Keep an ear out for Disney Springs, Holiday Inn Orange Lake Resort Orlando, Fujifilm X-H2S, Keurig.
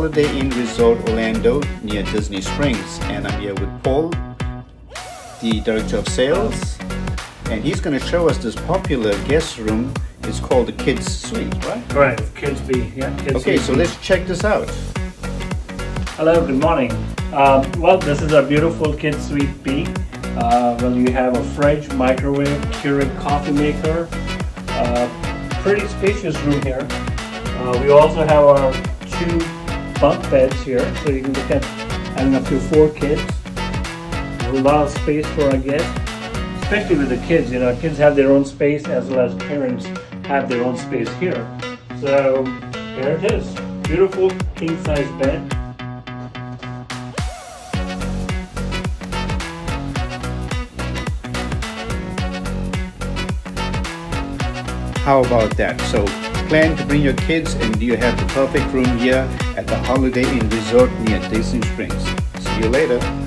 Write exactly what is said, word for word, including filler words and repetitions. Holiday Inn Resort Orlando near Disney Springs, and I'm here with Paul, the Director of Sales, and he's going to show us this popular guest room. It's called the Kids Suite, right? Correct, Kids B, yeah. Kids okay, B. So let's check this out. Hello, good morning. Uh, well, this is a beautiful Kids Suite B. Uh, well, you have a fridge, microwave, Keurig coffee maker. Uh, pretty spacious room here. Uh, we also have our two bunk beds here, so you can look at having up to four kids. There's a lot of space for our guests, especially with the kids. You know, kids have their own space as well as parents have their own space here. So here it is, beautiful king size bed. How about that? So, plan to bring your kids, and you have the perfect room here at the Holiday Inn Resort near Disney Springs. See you later.